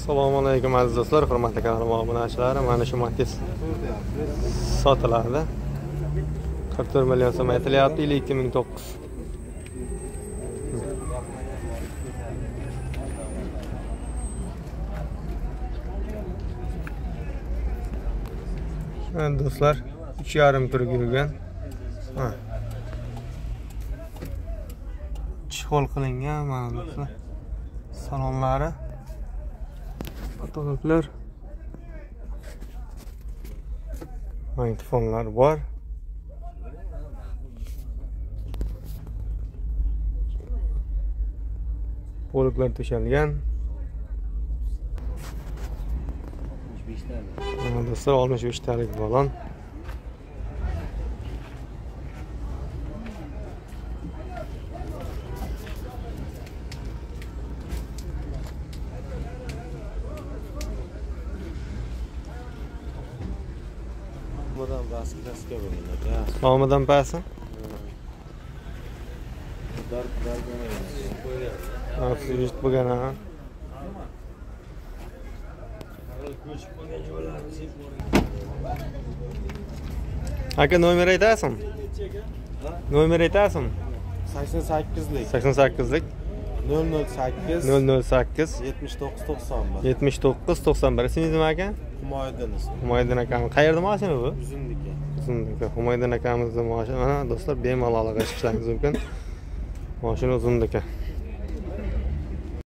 Assalomu alaykum aziz do'stlar, hurmatli kanalim obunachilari. Mana shu MATIZ sotiladi. 44 million so'm aytilyapti, 2009. Mana do'stlar, 3,5 tur yurgan. Chihol qilingan mana do'stlar. Salonlari fotoğraflar, mikrofonlar var. Poluklar döşelgen. Dostlar 65 talik falan. Mamadan pasan? Aka numara aytasan? 88lik. 008 008 79 91. 79 91. İsmingiz nima aka? Humoyiddin. Humoyiddin akam. Qayerda mashina bu? Uzunniki. Uzunniki. Humoyiddin akamizning mashina. Mana do'stlar, bemalol aloqaga chiqishingiz mumkin. Mashina Uzunniki.